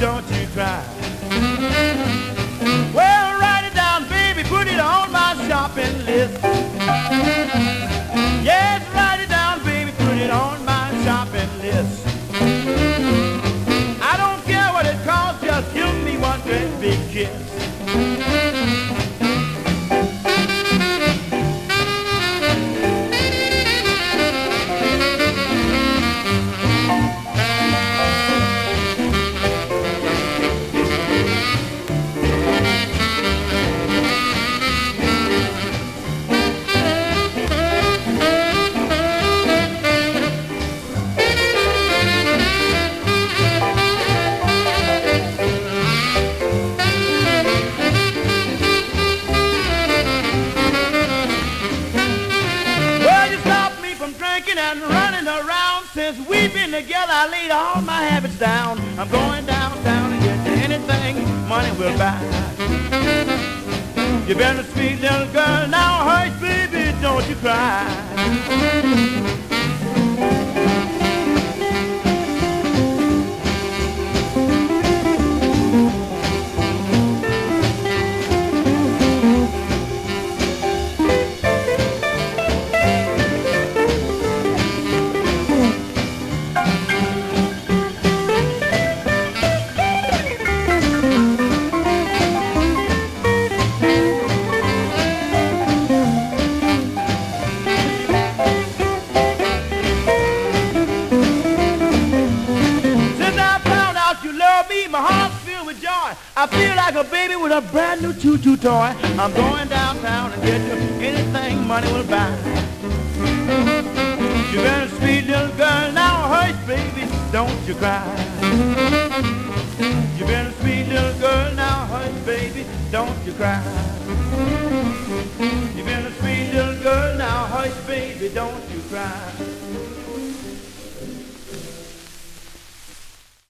don't you cry. Well, write it down, baby, put it on my shopping list. Yes, write it down, baby, put it on my shopping list. I don't care what it costs, just give me one great big kiss. And running around since we've been together, I laid all my habits down. I'm going downtown and get you anything money will buy. You better sweet little girl now, hush baby, don't you cry. My heart's filled with joy. I feel like a baby with a brand new choo-choo toy. I'm going downtown and get you anything money will buy. You better sweet little girl now, hush baby, don't you cry. You better sweet little girl now, hush baby, don't you cry. You better sweet little girl now, hush baby, don't you cry.